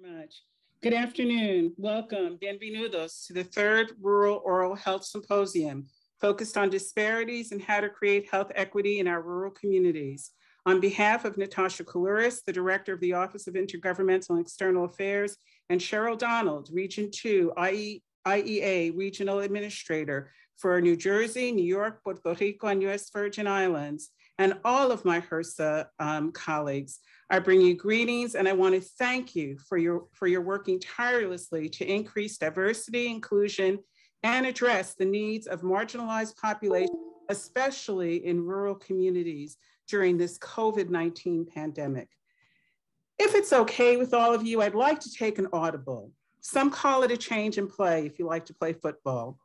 much. Good afternoon. Welcome, bienvenidos, to the third Rural Oral Health Symposium, focused on disparities and how to create health equity in our rural communities. On behalf of Natasha Kalouris, the Director of the Office of Intergovernmental and External Affairs, and Cheryl Donald, Region 2, IEA Regional Administrator for New Jersey, New York, Puerto Rico, and U.S. Virgin Islands, and all of my HRSA colleagues, I bring you greetings, and I want to thank you for your working tirelessly to increase diversity, inclusion, and address the needs of marginalized populations, especially in rural communities during this COVID-19 pandemic. If it's okay with all of you, I'd like to take an audible. Some call it a change in play if you like to play football.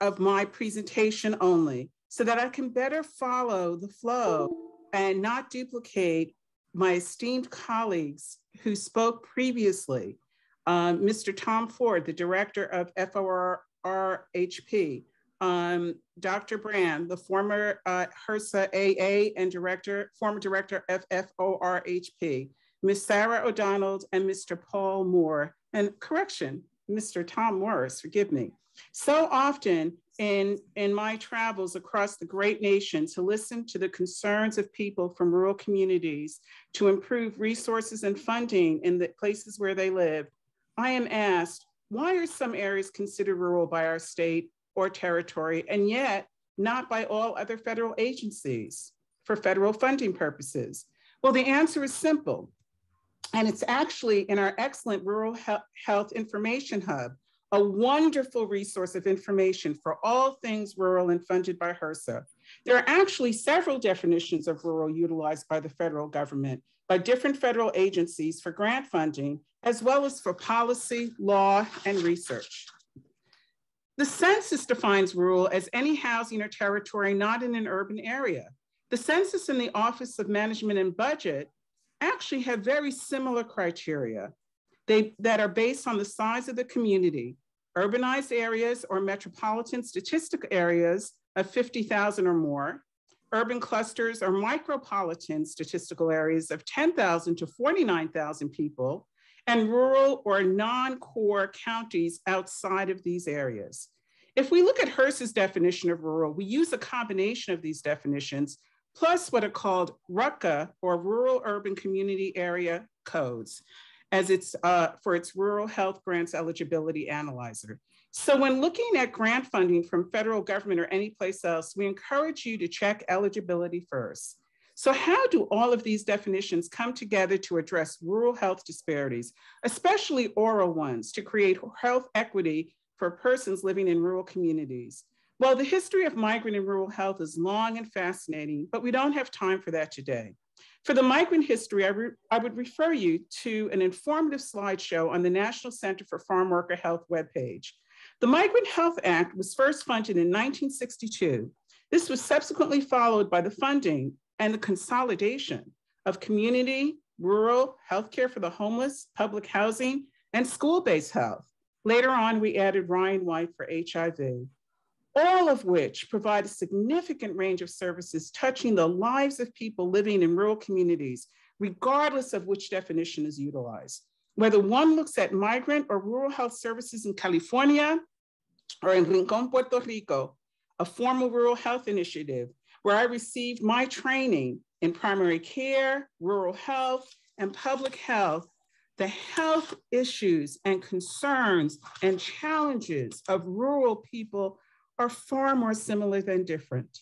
Of my presentation only, so that I can better follow the flow and not duplicate my esteemed colleagues who spoke previously. Mr. Tom Ford, the Director of FORHP, Dr. Brand, the former HRSA AA and former Director of FORHP, Ms. Sarah O'Donnell, and Mr. Paul Moore, and correction, Mr. Tom Morris, forgive me. So often in my travels across the great nation to listen to the concerns of people from rural communities to improve resources and funding in the places where they live, I am asked, why are some areas considered rural by our state or territory, and yet not by all other federal agencies for federal funding purposes? Well, the answer is simple. And it's actually in our excellent Rural Health Information Hub, a wonderful resource of information for all things rural and funded by HRSA. There are actually several definitions of rural utilized by the federal government, by different federal agencies for grant funding, as well as for policy, law, and research. The census defines rural as any housing or territory not in an urban area. The census and the Office of Management and Budget actually have very similar criteria that are based on the size of the community. Urbanized areas or metropolitan statistical areas of 50,000 or more, urban clusters or micropolitan statistical areas of 10,000 to 49,000 people, and rural or non-core counties outside of these areas. If we look at HRSA's definition of rural, we use a combination of these definitions plus what are called RUCA, or Rural Urban Community Area Codes, as it's for its Rural Health Grants Eligibility Analyzer. So when looking at grant funding from federal government or any place else, we encourage you to check eligibility first. So how do all of these definitions come together to address rural health disparities, especially oral ones, to create health equity for persons living in rural communities? Well, the history of migrant and rural health is long and fascinating, but we don't have time for that today. For the migrant history, I would refer you to an informative slideshow on the National Center for Farmworker Health webpage. The Migrant Health Act was first funded in 1962. This was subsequently followed by the funding and the consolidation of community, rural, healthcare for the homeless, public housing, and school-based health. Later on, we added Ryan White for HIV. All of which provide a significant range of services touching the lives of people living in rural communities, regardless of which definition is utilized. Whether one looks at migrant or rural health services in California or in Rincón, Puerto Rico, a formal rural health initiative where I received my training in primary care, rural health, and public health, the health issues and concerns and challenges of rural people are far more similar than different.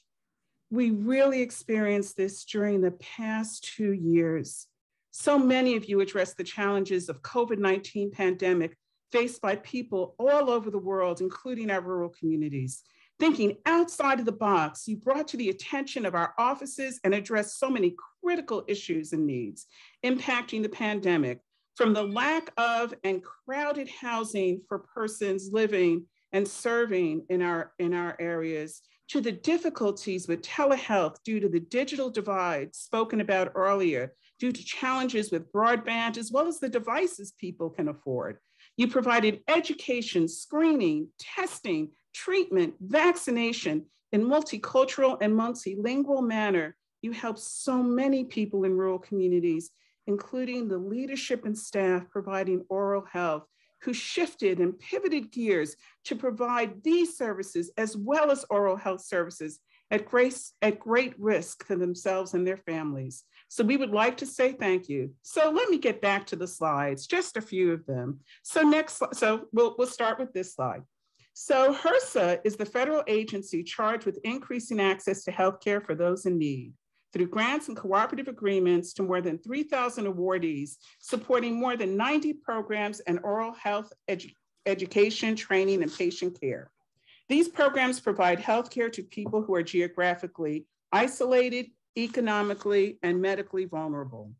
We really experienced this during the past 2 years. So many of you addressed the challenges of COVID-19 pandemic faced by people all over the world, including our rural communities. Thinking outside of the box, you brought to the attention of our offices and addressed so many critical issues and needs impacting the pandemic, from the lack of and crowded housing for persons living and serving in our areas, to the difficulties with telehealth due to the digital divide spoken about earlier, due to challenges with broadband, as well as the devices people can afford. You provided education, screening, testing, treatment, vaccination in multicultural and multilingual manner. You helped so many people in rural communities including the leadership and staff providing oral health, who shifted and pivoted gears to provide these services as well as oral health services at great risk to themselves and their families. So we would like to say thank you. So let me get back to the slides, just a few of them. So next, so we'll start with this slide. So HRSA is the federal agency charged with increasing access to healthcare for those in need through grants and cooperative agreements to more than 3,000 awardees, supporting more than 90 programs and oral health education, training, and patient care. These programs provide healthcare to people who are geographically isolated, economically, and medically vulnerable.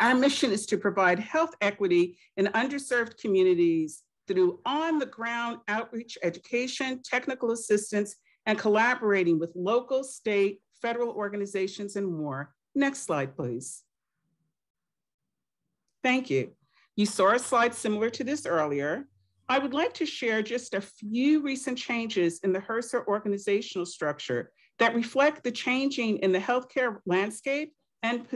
Our mission is to provide health equity in underserved communities through on-the-ground outreach, education, technical assistance, and collaborating with local, state, federal organizations, and more. Next slide, please. Thank you. You saw a slide similar to this earlier. I would like to share just a few recent changes in the HRSA organizational structure that reflect the changing in the healthcare landscape and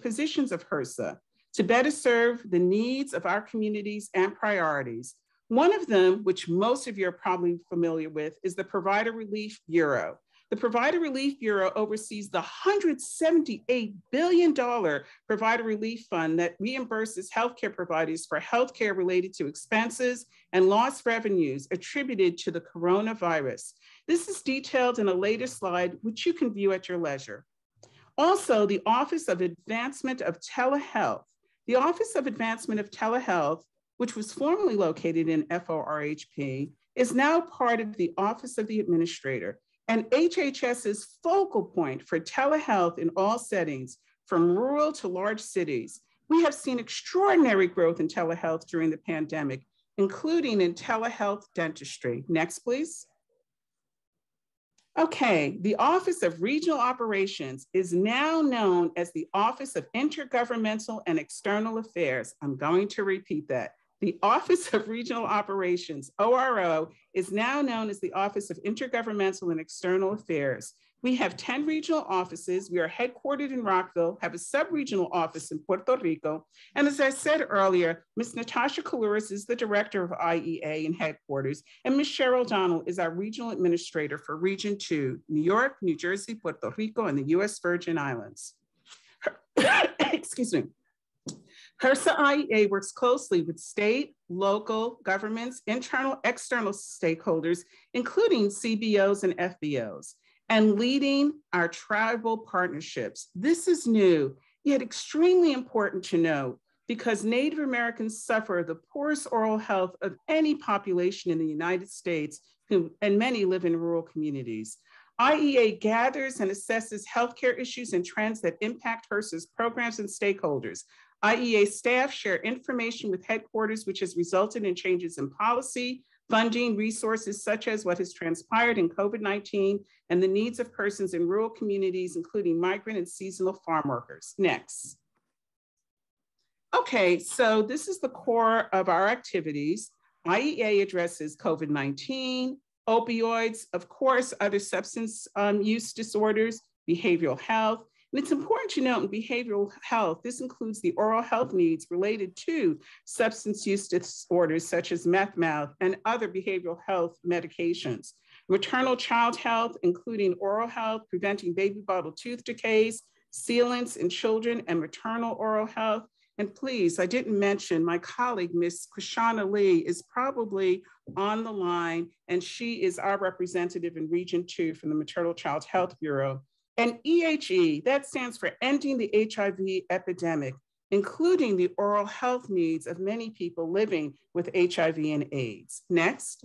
positions of HRSA to better serve the needs of our communities and priorities. One of them, which most of you are probably familiar with, is the Provider Relief Bureau. The Provider Relief Bureau oversees the $178 billion Provider Relief Fund that reimburses healthcare providers for healthcare related to expenses and lost revenues attributed to the coronavirus. This is detailed in a later slide, which you can view at your leisure. Also, the Office of Advancement of Telehealth. The Office of Advancement of Telehealth, which was formerly located in FORHP, is now part of the Office of the Administrator, and HHS's focal point for telehealth in all settings, from rural to large cities. We have seen extraordinary growth in telehealth during the pandemic, including in telehealth dentistry. Next, please. Okay, the Office of Regional Operations is now known as the Office of Intergovernmental and External Affairs. I'm going to repeat that. The Office of Regional Operations, ORO, is now known as the Office of Intergovernmental and External Affairs. We have 10 regional offices. We are headquartered in Rockville, have a sub-regional office in Puerto Rico. And as I said earlier, Ms. Natasha Kalouris is the director of IEA and headquarters, and Ms. Cheryl Donald is our regional administrator for Region 2, New York, New Jersey, Puerto Rico, and the U.S. Virgin Islands. Excuse me. HRSA IEA works closely with state, local governments, internal, external stakeholders, including CBOs and FBOs, and leading our tribal partnerships. This is new, yet extremely important to know, because Native Americans suffer the poorest oral health of any population in the United States, and many live in rural communities. IEA gathers and assesses healthcare issues and trends that impact HRSA's programs and stakeholders. IEA staff share information with headquarters, which has resulted in changes in policy, funding, resources, such as what has transpired in COVID-19 and the needs of persons in rural communities, including migrant and seasonal farm workers. Next. Okay, so this is the core of our activities. IEA addresses COVID-19, opioids, of course, other substance use disorders, behavioral health. And it's important to note in behavioral health, this includes the oral health needs related to substance use disorders such as meth mouth and other behavioral health medications. Maternal child health, including oral health, preventing baby bottle tooth decays, sealants in children, and maternal oral health. And please, I didn't mention my colleague, Ms. Krishana Lee, is probably on the line, and she is our representative in Region 2 from the Maternal Child Health Bureau. And EHE, that stands for Ending the HIV Epidemic, including the oral health needs of many people living with HIV and AIDS. Next.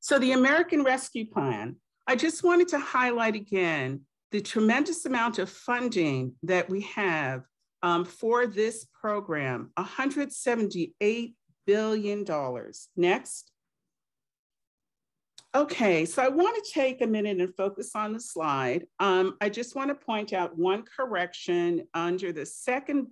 So the American Rescue Plan. I just wanted to highlight again the tremendous amount of funding that we have for this program, $178 billion. Next. Okay, so I want to take a minute and focus on the slide. I just want to point out one correction under the second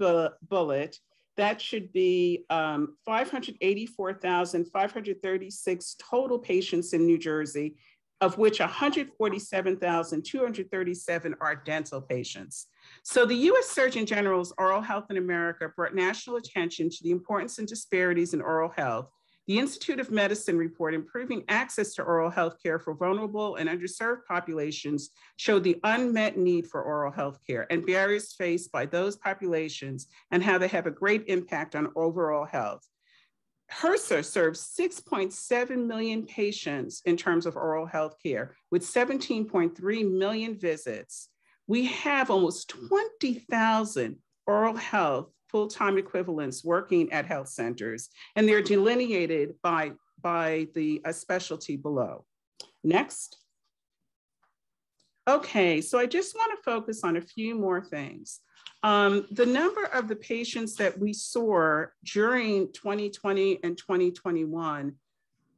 bullet. That should be 584,536 total patients in New Jersey. of which 147,237 are dental patients. So the U.S. Surgeon General's Oral Health in America brought national attention to the importance and disparities in oral health. The Institute of Medicine report, Improving Access to Oral Health Care for Vulnerable and Underserved Populations, showed the unmet need for oral health care and barriers faced by those populations and how they have a great impact on overall health. HRSA serves 6.7 million patients in terms of oral health care with 17.3 million visits. We have almost 20,000 oral health full-time equivalents working at health centers, and they're delineated by the specialty below. Next. Okay, so I just want to focus on a few more things. The number of the patients that we saw during 2020 and 2021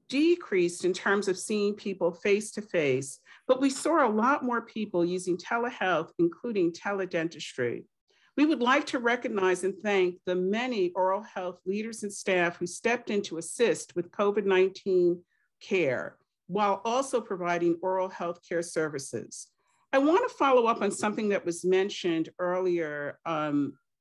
decreased in terms of seeing people face-to-face, but we saw a lot more people using telehealth, including teledentistry. We would like to recognize and thank the many oral health leaders and staff who stepped in to assist with COVID-19 care, while also providing oral health care services. I want to follow up on something that was mentioned earlier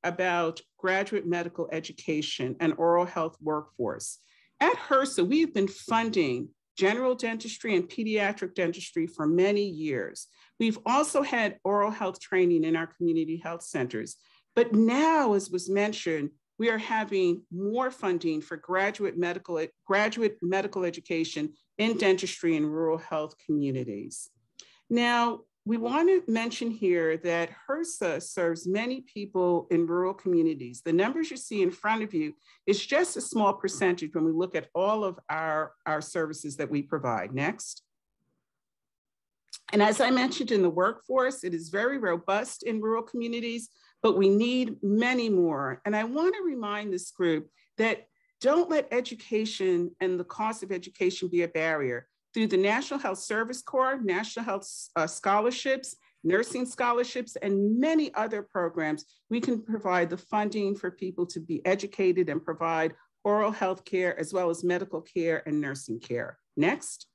about graduate medical education and oral health workforce. At HRSA, we've been funding general dentistry and pediatric dentistry for many years. We've also had oral health training in our community health centers. But now, as was mentioned, we are having more funding for graduate medical education in dentistry in rural health communities. Now, we want to mention here that HRSA serves many people in rural communities. The numbers you see in front of you is just a small percentage when we look at all of our services that we provide. Next. And as I mentioned, in the workforce, it is very robust in rural communities, but we need many more. And I want to remind this group that don't let education and the cost of education be a barrier. Through the National Health Service Corps, National Health Scholarships, Nursing Scholarships, and many other programs, we can provide the funding for people to be educated and provide oral health care as well as medical care and nursing care. Next.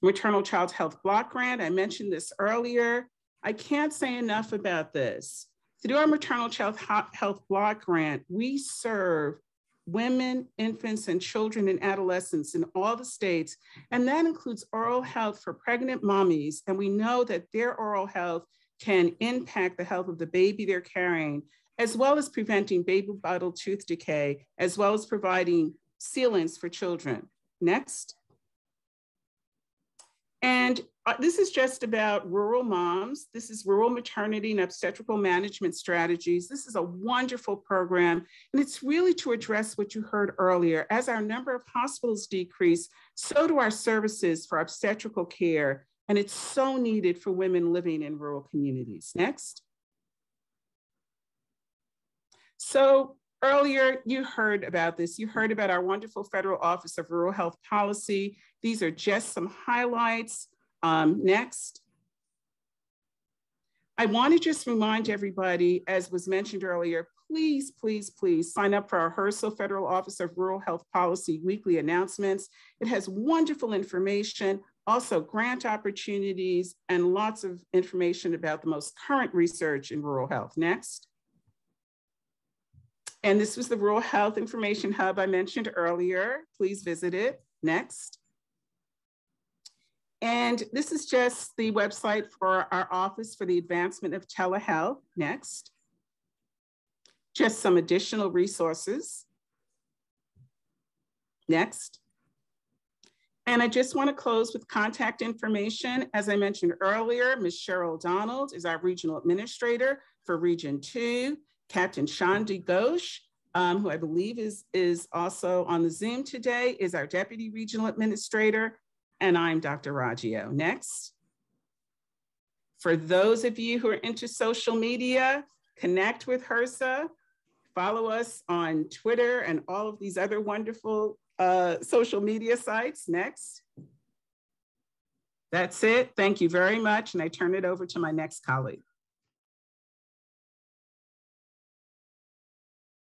Maternal Child Health Block Grant. I mentioned this earlier. I can't say enough about this. Through our Maternal Child Health Block Grant, we serve women, infants, and children and adolescents in all the states. And that includes oral health for pregnant mommies. And we know that their oral health can impact the health of the baby they're carrying, as well as preventing baby bottle tooth decay, as well as providing sealants for children. Next. And this is just about rural moms. This is rural maternity and obstetrical management strategies. This is a wonderful program, and it's really to address what you heard earlier. As our number of hospitals decrease, so do our services for obstetrical care, and it's so needed for women living in rural communities. Next. So earlier, you heard about this. You heard about our wonderful Federal Office of Rural Health Policy. These are just some highlights. Next. I want to just remind everybody, as was mentioned earlier, please, please, please sign up for our HRSA Federal Office of Rural Health Policy weekly announcements. It has wonderful information, also grant opportunities, and lots of information about the most current research in rural health. Next. And this was the Rural Health Information Hub I mentioned earlier. Please visit it. Next. And this is just the website for our Office for the Advancement of Telehealth. Next. Just some additional resources. Next. And I just want to close with contact information. As I mentioned earlier, Ms. Cheryl Donald is our Regional Administrator for Region 2. Captain Shandi Ghosh, who I believe is also on the Zoom today, is our Deputy Regional Administrator, and I'm Dr. Raggio. Next. For those of you who are into social media, connect with HRSA, follow us on Twitter and all of these other wonderful social media sites. Next. That's it. Thank you very much, and I turn it over to my next colleague.